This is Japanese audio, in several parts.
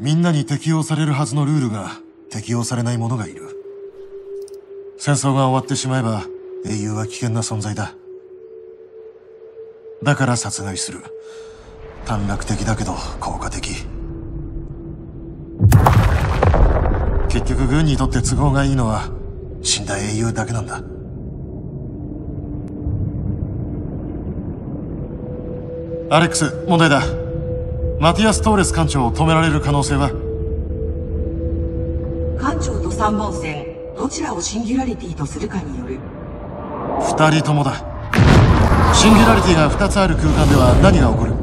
みんなに適用されるはずのルールが適用されない者がいる。戦争が終わってしまえば英雄は危険な存在だ。だから殺害する。短絡的だけど効果的。結局軍にとって都合がいいのは死んだ英雄だけなんだ。アレックス、問題だ。マティアス・トーレス艦長を止められる可能性は？艦長と3本線、どちらをシンギュラリティとするかによる。2人ともだ。シンギュラリティが2つある空間では何が起こる？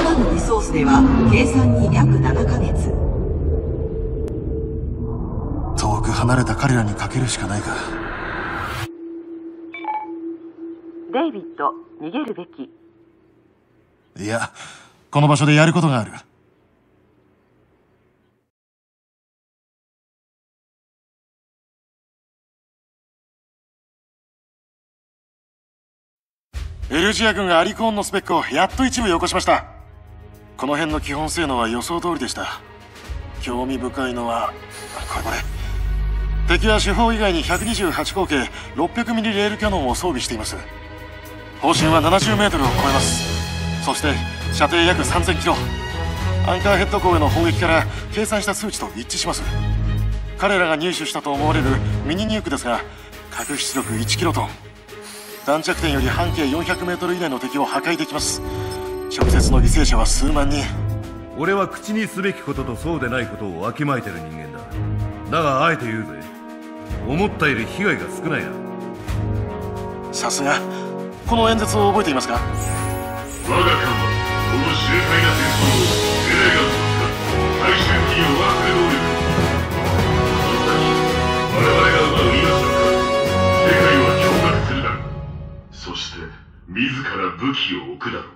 今のリソースでは計算に約7ヶ月。遠く離れた彼らにかけるしかないか。デイビッド、逃げるべき。いや、この場所でやることがある。エルジア軍がアリコーンのスペックをやっと一部よこしました。この辺の基本性能は予想通りでした。興味深いのは、これ。敵は主砲以外に128口径600ミリレールキャノンを装備しています。砲身は70メートルを超えます。そして射程約3000キロ。アンカーヘッド港への砲撃から計算した数値と一致します。彼らが入手したと思われるミニニュークですが、核出力1キロトン。弾着点より半径400メートル以内の敵を破壊できます。直接の犠牲者は数万人。俺は口にすべきこととそうでないことをわきまえてる人間だ。だがあえて言うぜ。思ったより被害が少ないな。さすが、この演説を覚えていますか？我が艦はこの秀才な戦争をエレガントした最終的を忘れ能力を、我々が奪う命の数、世界は驚愕するだろう。そして自ら武器を置くだろう。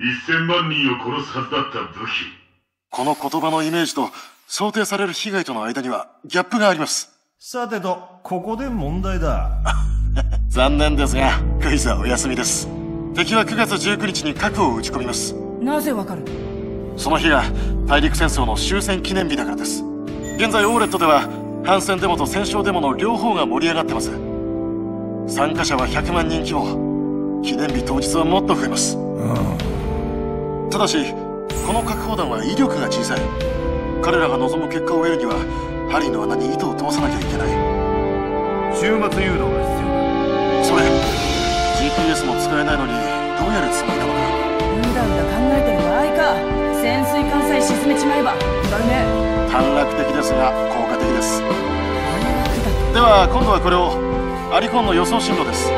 1000万人を殺すはずだった武器。この言葉のイメージと想定される被害との間にはギャップがあります。さてと、ここで問題だ。残念ですがクイズはお休みです。敵は9月19日に核を撃ち込みます。なぜわかる？その日が大陸戦争の終戦記念日だからです。現在オーレットでは反戦デモと戦勝デモの両方が盛り上がってます。参加者は100万人規模。記念日当日はもっと増えます。ただしこの核砲弾は威力が小さい。彼らが望む結果を得るには針の穴に糸を通さなきゃいけない。終末誘導が必要だ。それGPS も使えないのにどうやるつもりなのか。うだうだ考えてる場合か。潜水艦さえ沈めちまえばだね。短絡的ですが効果的です。では今度はこれをアリコンの予想進路です。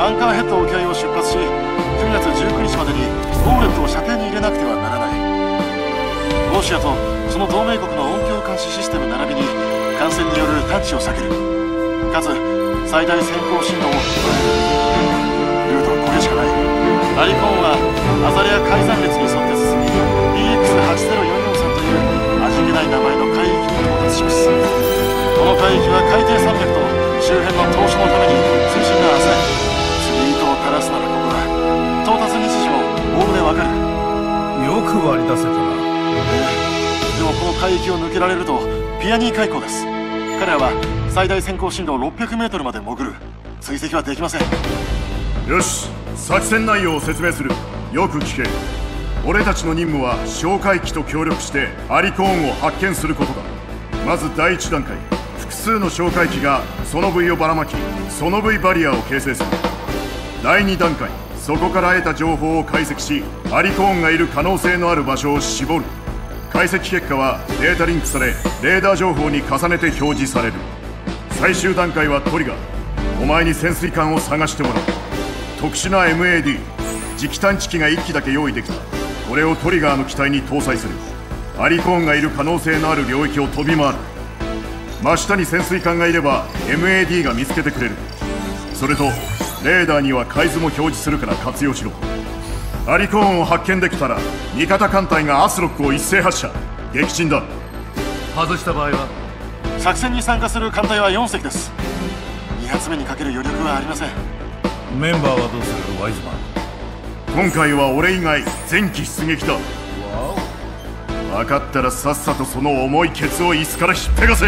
アンカーヘッド沖合を出発し、9月19日までにオーレットを射程に入れなくてはならない。ロシアとその同盟国の音響監視システム並びに艦船による探知を避ける。かつ最大先行進路を決める。ルートはこれしかない。アリコンはアザレア改ざん列に沿って進み、EX80443 という味気ない名前の海域に到達します。この海域は海底山脈と周辺の島しょのために水深が浅い。釣り糸を垂らすならここだ。到達日時もおおむねわかる。よく割り出せたな。でもこの海域を抜けられるとピアニー海溝です。彼らは最大先行進路600メートルまで潜る。追跡はできません。よし、作戦内容を説明する。よく聞け。俺たちの任務は哨戒機と協力してアリコーンを発見することだ。まず第一段階、複数の哨戒機がその部位をばらまき、その部位バリアを形成する。第二段階、そこから得た情報を解析し、アリコーンがいる可能性のある場所を絞る。解析結果はデータリンクされ、レーダー情報に重ねて表示される。最終段階はトリガー。お前に潜水艦を探してもらう。特殊な MAD 磁気探知機が1機だけ用意できた。これをトリガーの機体に搭載する。アリコーンがいる可能性のある領域を飛び回る。真下に潜水艦がいれば MAD が見つけてくれる。それとレーダーには海図も表示するから活用しろ。アリコーンを発見できたら味方艦隊がアスロックを一斉発射。撃沈だ。外した場合は作戦に参加する艦隊は4隻です。2発目にかける余力はありません。メンバーはどうする、ワイズマン？今回は俺以外全機出撃だ。分かったらさっさとその重いケツを椅子から引っぺがせ。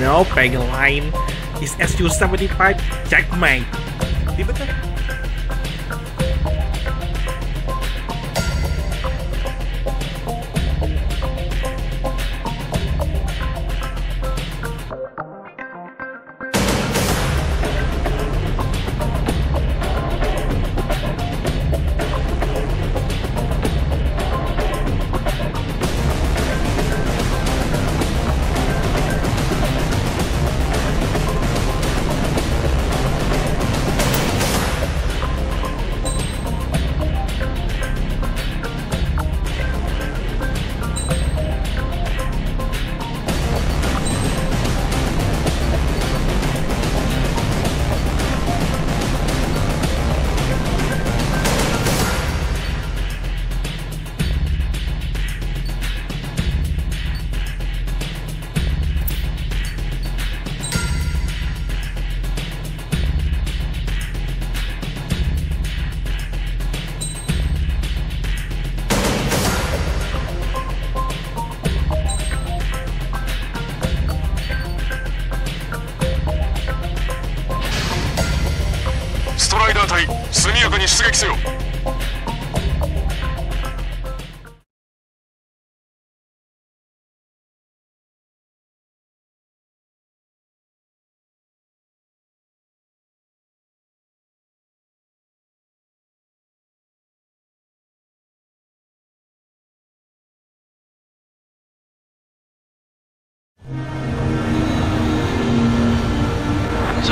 No, Kriegerlein is SU-75 Checkmate.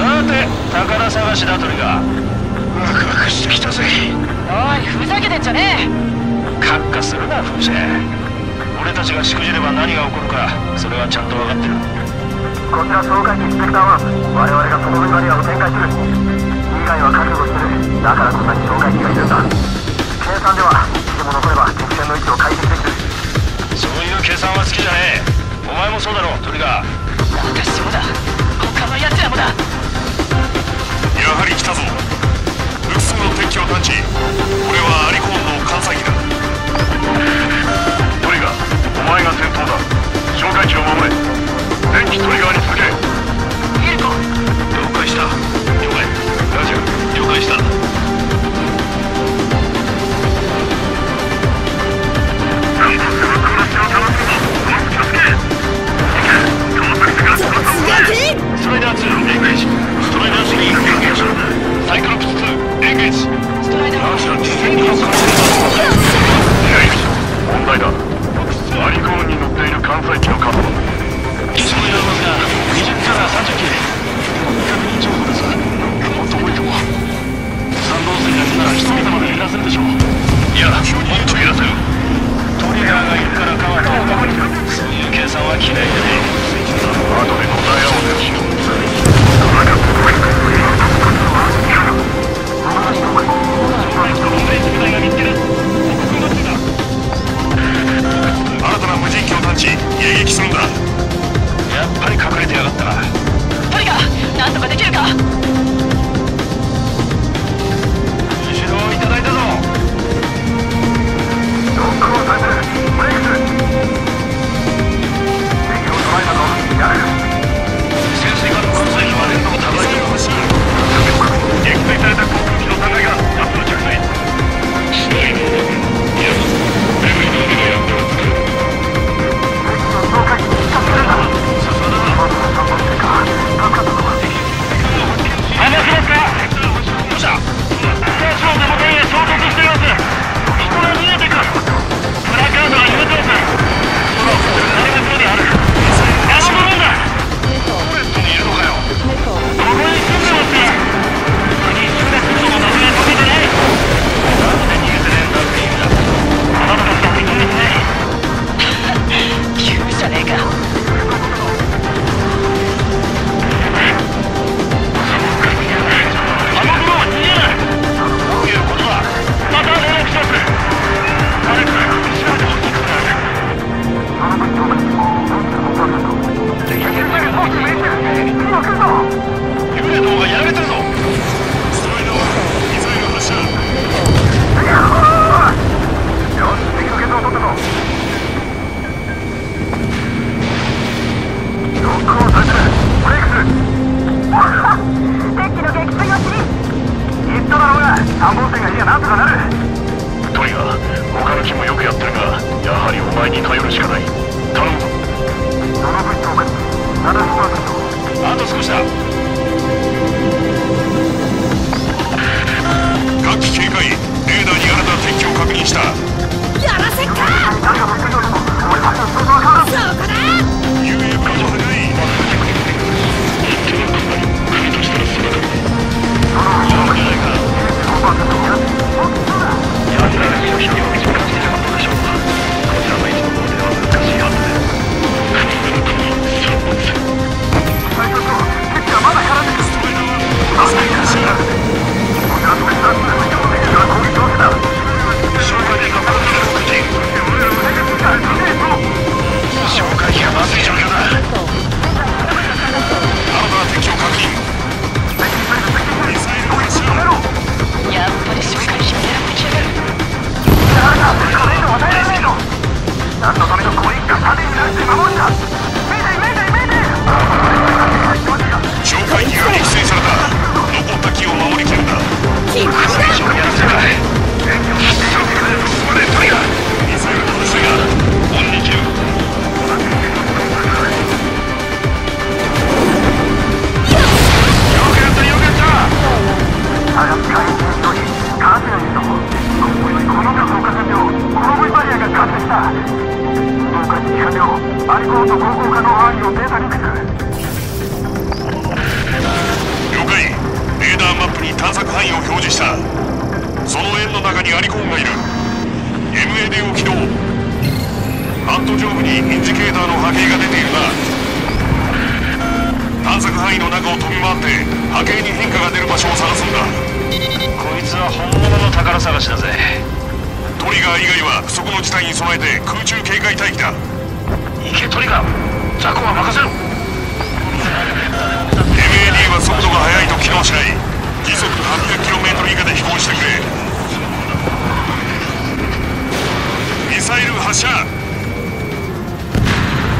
さて、宝探しだとりがワクワクしてきたぜ。おい、ふざけてんじゃねえ。カッカするな、風船。俺たちがしくじれば何が起こるか、それはちゃんと分かってる。こちら総会インスペクターは我々がその分バリアを展開する。以外は覚悟してる。だからこんなに総会機がいるんだ。計算ではでも残れば敵戦の位置を回避できる。そういう計算は好きじゃねえ。お前もそうだろ、トリガー。私そうだ、他のやつらもだ。やはり来たぞ。ルクソンの敵機を探知。これはアリコーンの艦載機だ。トリガー、お前が先頭だ。哨戒機を守れ。電気トリガーに続け。エルコ、了解した。了解。ラジオ、了解した。ストライダー2、エンゲージ。サイクロプス2、エンゲージ。ストライダー2、エンゲージ。頼るしかない。頼む。あと少しだ。楽器警戒。レーダーに新たな敵を確認した。やらせっか。そうかな。UAV が取れない。首としたらすべて。こちらは一度表現を感じたことでしょうか。こちらはいつものでは難しいはずです。不意の時に散髪する最初と敵がまだ絡んでくる。あなたしらこちらと別なすべての敵が攻撃を受けた。消化に囲まれる目的俺らの手術が無理と消化器がまずい状況だ。新たな敵を確認。ミサイルを撃ち止めろ。やっぱり消化器を狙ってきやがる。だから、これ以上与えられないの。何のためのコインが種になって守るんだ。見て見て見て。紹介機が撃墜された。残った機を守りきるんだ。機が非常に安全だ。消化で結ばれる鳥がミサイルの話がオンに切る。よくやったよくやった。あら、回避の時カーテンの人この火葬火線量、コロブイバリアが完成した。増加に完了。アリコート航行可能範囲をデータリンクする。了解。レーダーマップに探索範囲を表示した。その円の中にアリコーンがいる。 MAD を起動。マット上部にインジケーターの波形が出ているな。探索範囲の中を飛び回って波形に変化が出る場所を探すんだ。こいつは本物の宝探しだぜ。トリガー以外はそこの事態に備えて空中警戒待機だ。行けトリガー、雑魚は任せろ。 MAD は速度が速いと機能しない。時速 800km 以下で飛行してくれ。ミサイル発射。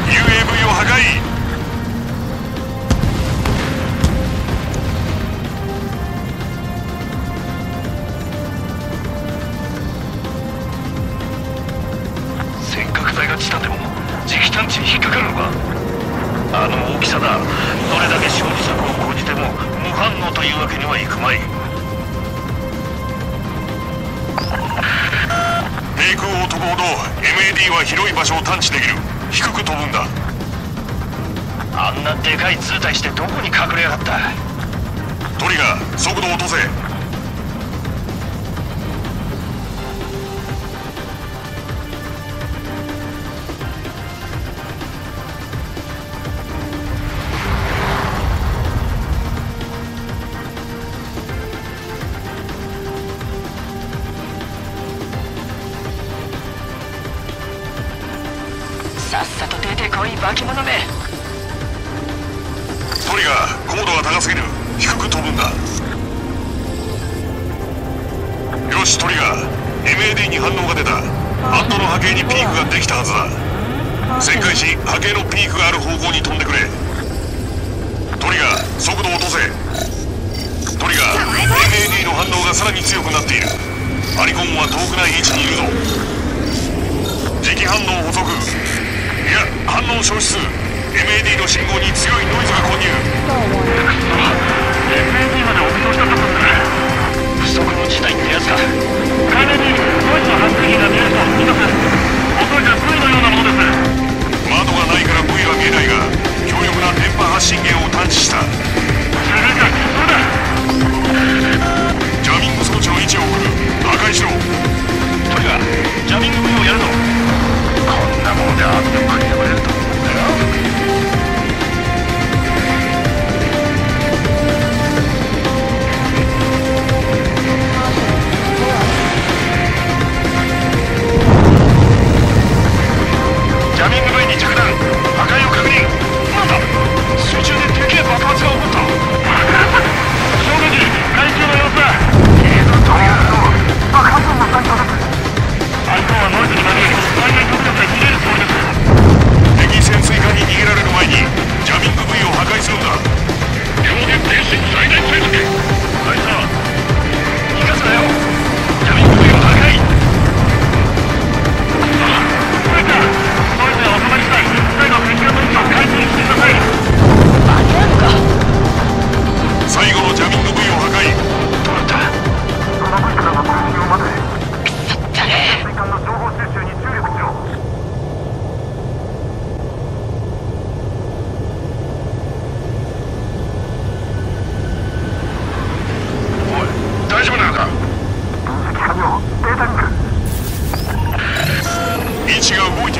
UAV を破壊。広い場所を探知できる。低く飛ぶんだ。あんなでかい図体してどこに隠れやがった。トリガー、速度を落とせ。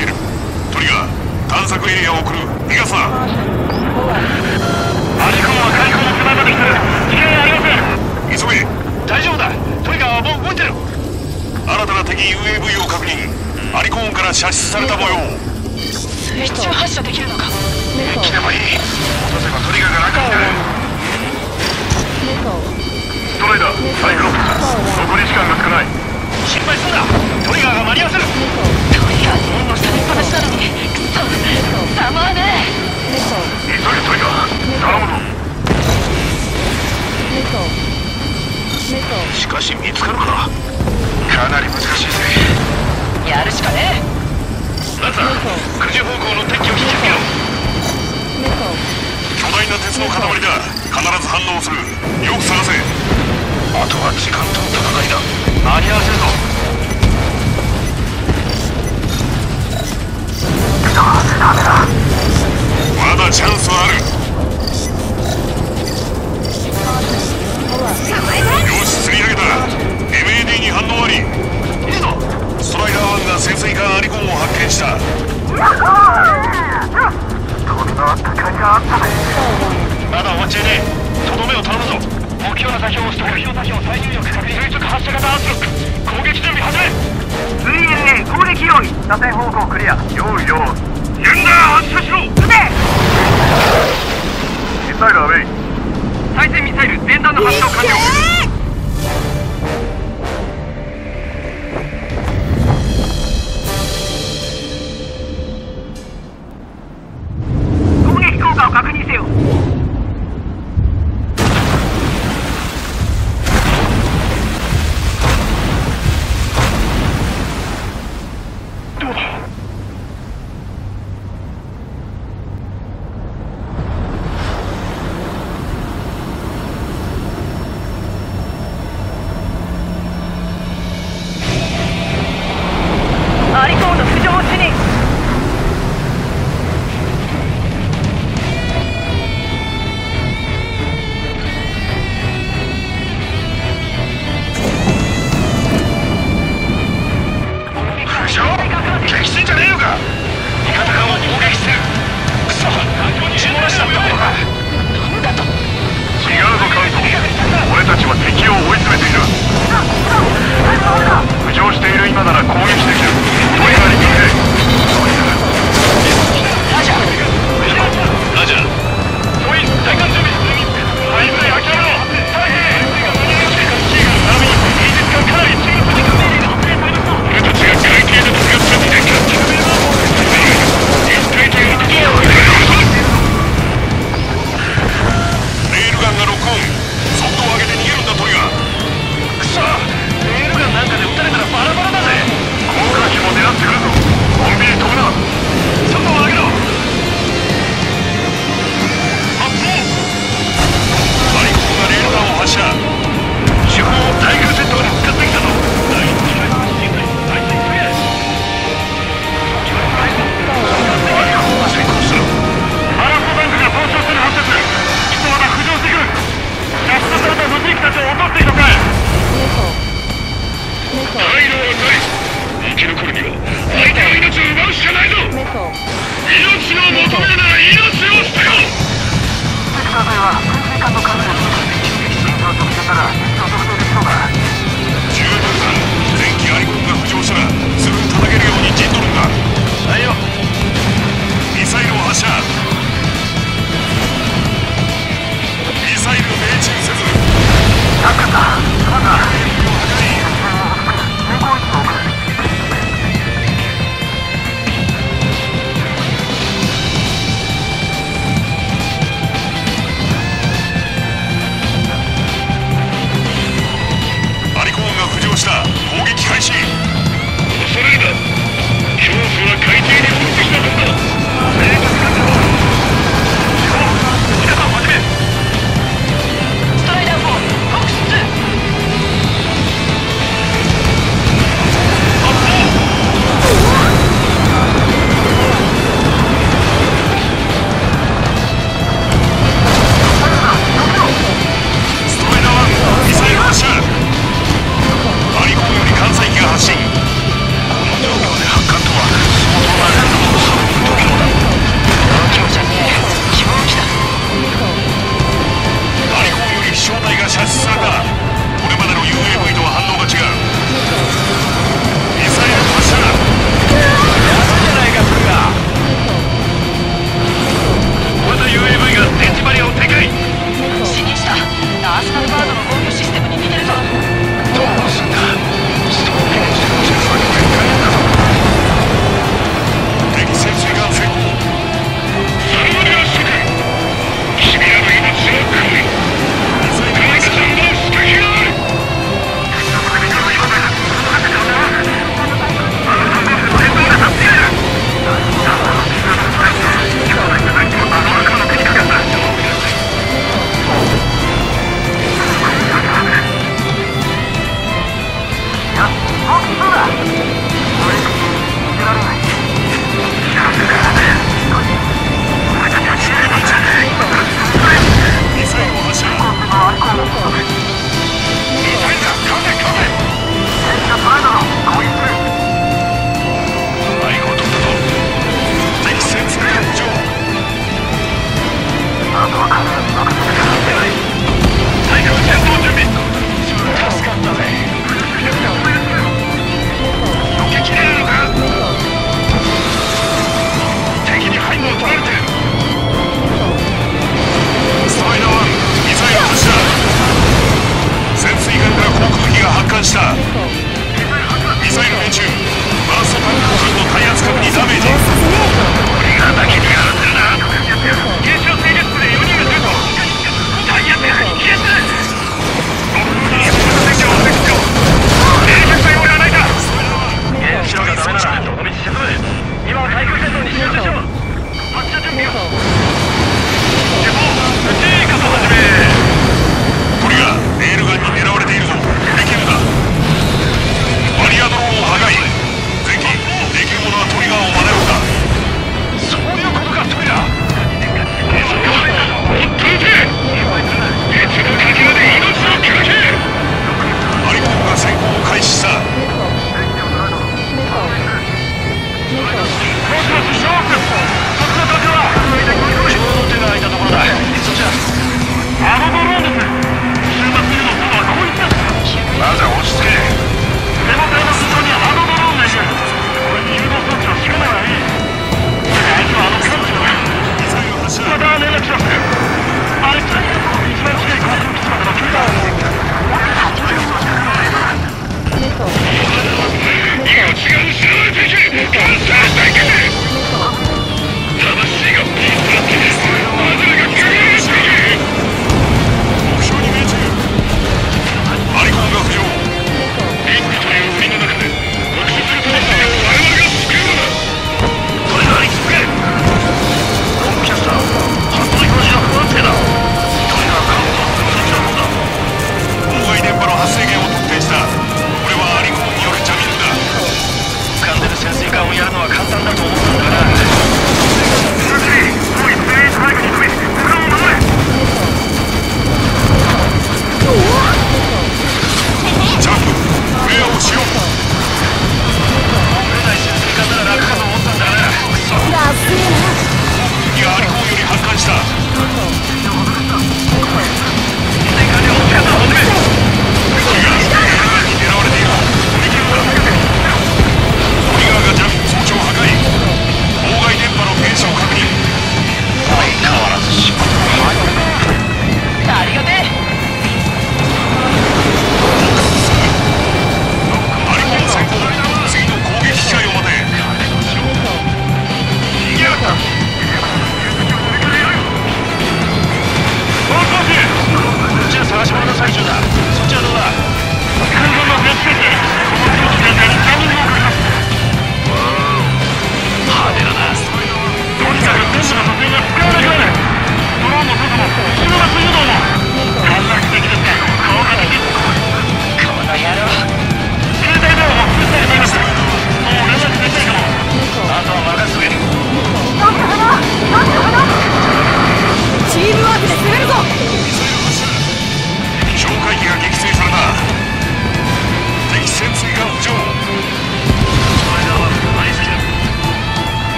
っている。トリガー、探索エリアを送る。逃がすな。マチコンは海溝をつながってきてる。危険ありません。急げ。大丈夫だ。トリガーはもう動いてる。新たな敵 UAV を確認。アリコーンから射出された模様。水中発射できるのか。来てもいい。落とせばトリガーが楽になる。ストライダー、サイクロプス、残り時間が少ない。心配すんな。トリガーが間に合わせる。トリガーに援護されっぱなしなのに、くそ、たまねえ。急げトリガー、頼むぞ。しかし見つかるか。かなり難しいぜ。やるしかねえ。ランサー、九十方向の敵機を引きつけろ。巨大な鉄の塊だ。必ず反応する。よく探せ。あとは時間との戦いだ。間に合わせるぞ。どうせダメだ。まだチャンスはある。よし、釣り上げた。 MAD に反応あり。いいぞ。ストライダー1が潜水艦アリコンを発見した。こんな戦いがあったね。まだ終わっちゃいねえ。とどめを頼むぞ。目標の座標を取得。目標座標最重力確認。垂直発射型圧力。攻撃準備始め。VLA 攻撃用意。射程方向クリア。用意用意。ジェンダー発射しろ。撃て。ミサイルアウェイ。対戦ミサイル前段の発射完了。攻撃効果を確認せよ。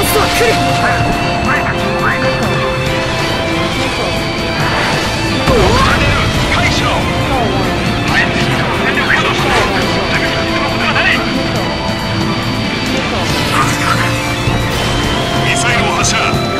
ンスは来る。解消。全力稼働しても全力稼働ではない。ミサイルを発射。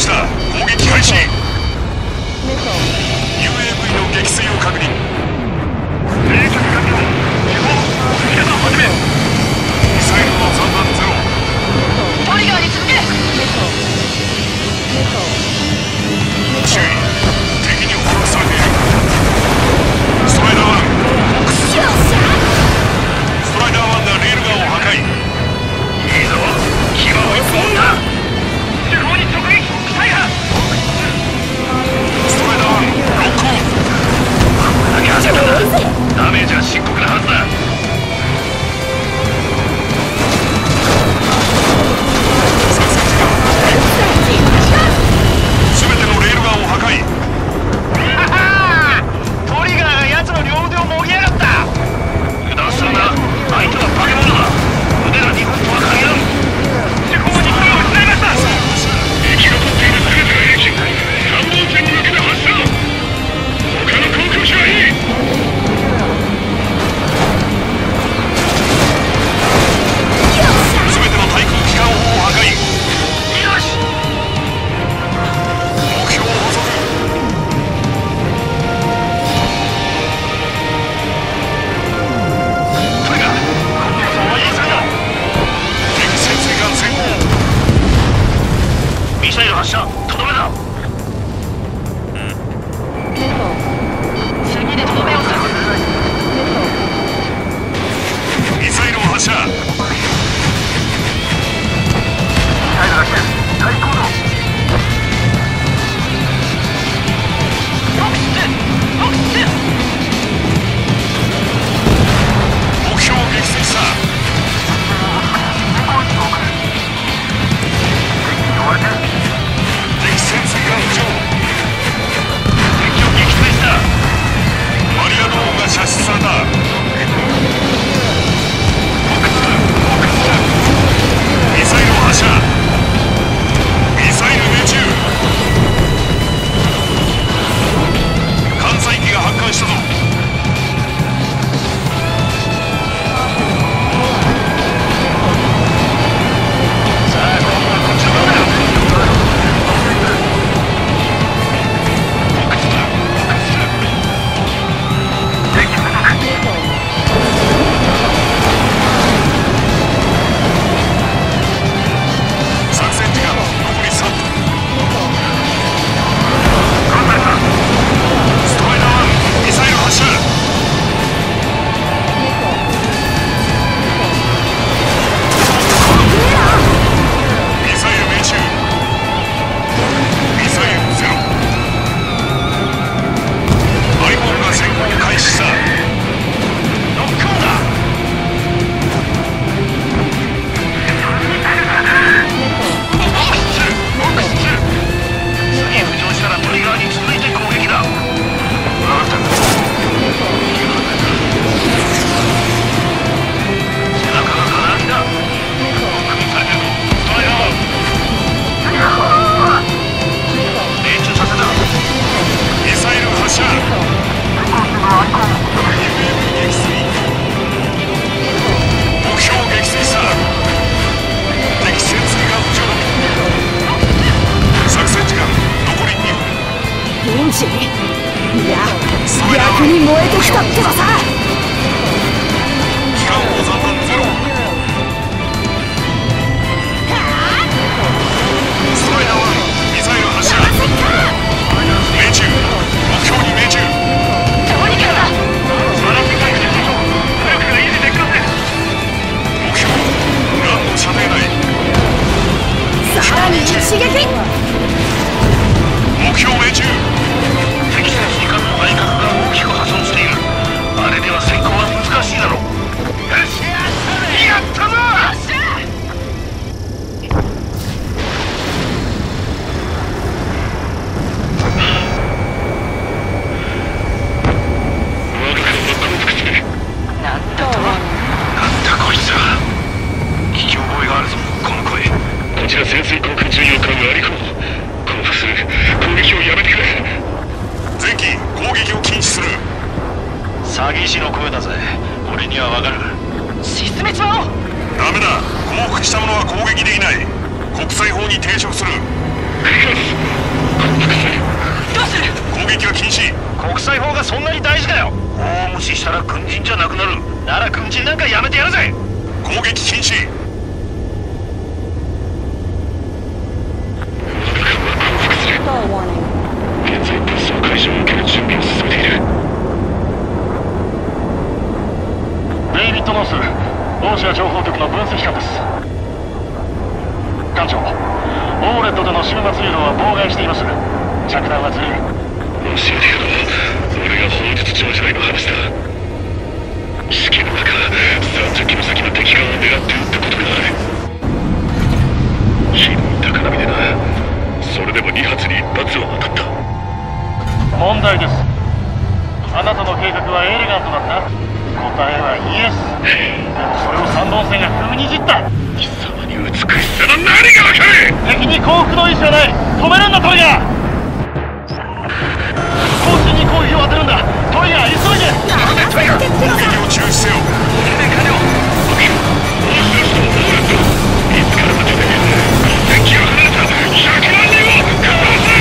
ちだ。攻撃開始。 UAV の撃墜を確認。冷却完了。手法撃破始め。ミサイルの3番0トリガーに続け。注意、敵に捕獲されている。ストライダー1ボックス。ストライダー1がレールガンを破壊。いいぞ、牙を一本だ。ダメージは深刻なはずだ。すべてのレールガンを破壊。トリガーがやつの両腕をもぎやがった。油断するな、相手は化け物だ。腕が2本とは限らん。手法に声を失いました。息が取っているすべての兵器、参謀船に向けて発射。他の航空機はいい。ダメだ、降伏した者は攻撃できない。国際法に抵触する。国際法がそんなに大事だよ。法を無視したら軍人じゃなくなる。なら軍人なんかやめてやるぜ。攻撃禁止。ロシア情報局の分析官です。艦長、オーレットでの終末誘導は妨害しています。着弾はずい。ロシアでやろう。それが法律上じゃないの話だ。死刑の中、30キロ先の敵艦を狙って撃ったことがある。ひどい高波でな。それでも2発に1発は当たった。問題です。あなたの計画はエレガントだった。答えはイエス。でもそれを三本線が踏みにじった。貴様に美しさの何が分かる。敵に降伏の意思はない。止めるんだトリガー。後進に攻撃を当てるんだトリガー。急いで。なんでトリガー。攻撃を中止せよ。お金金を武器を押収してオールと見つかるまでで敵を離れた100万人を殺せ。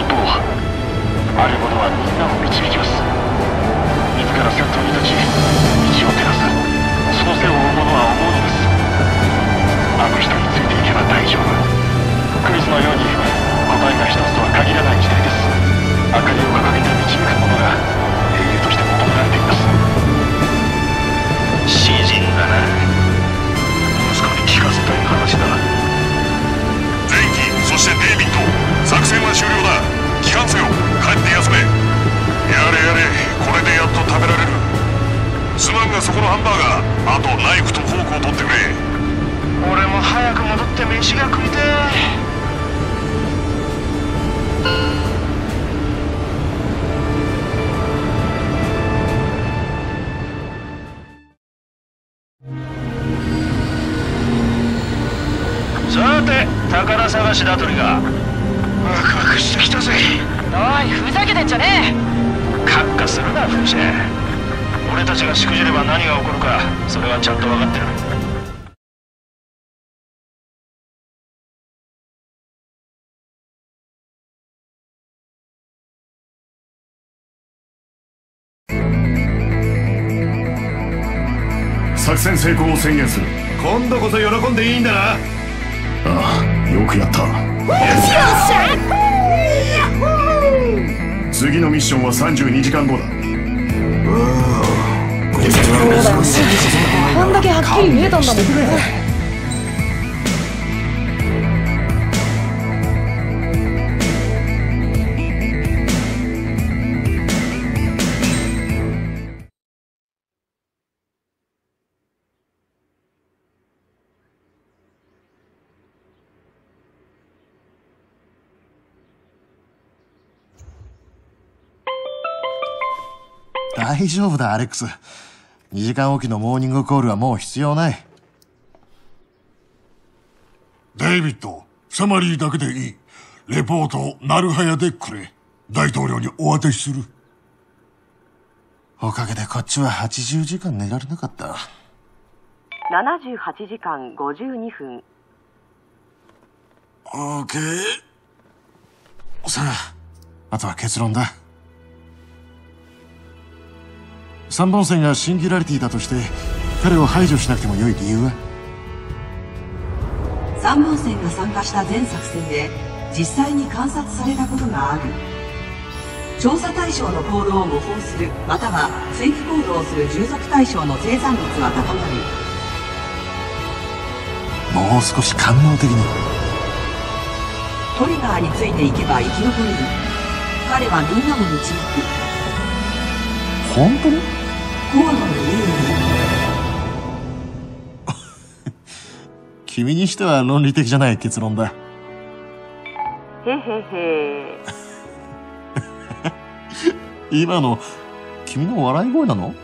一方、ある者はみんなを導きます。自ら先頭に立ち道を照らす、その背を追う者は思うのです。あの人についていけば大丈夫。クイズのように答えが一つとは限らない時代です。明かりを掲げて導く者が英雄として求められています。詩人だな。息子に聞かせたい話だ。そしてデイビッド、作戦は終了だ。帰還せよ、帰って休め。やれやれ、これでやっと食べられる。すまんがそこのハンバーガー、あとナイフとフォークを取ってくれ。俺も早く戻って飯が食いてえ。ワクワクしてきたぜ。おい、ふざけてんじゃねえ。カッカするな風車。俺たちがしくじれば何が起こるか、それはちゃんと分かってる。作戦成功を宣言する。今度こそ喜んでいいんだな。ああ、よくやった。次のミッションは32時間後だ。こんだけはっきり見えたんだもんね。大丈夫だ、アレックス。2時間おきのモーニングコールはもう必要ない。デイビッド、サマリーだけでいい。レポートをなるはやでくれ。大統領にお渡しする。おかげでこっちは80時間寝られなかった。78時間52分。オーケー。さあ、あとは結論だ。3本線がシンギュラリティだとして彼を排除しなくても良い理由は、3本線が参加した全作戦で実際に観察されたことがある。調査対象の行動を模倣する、またはフェイク行動をする従属対象の生産率は高まる。もう少し官能的に。トリガーについていけば生き残れる。彼はみんなを導く。本当に君にしては論理的じゃない結論だ。へへへ。今の君の笑い声なの？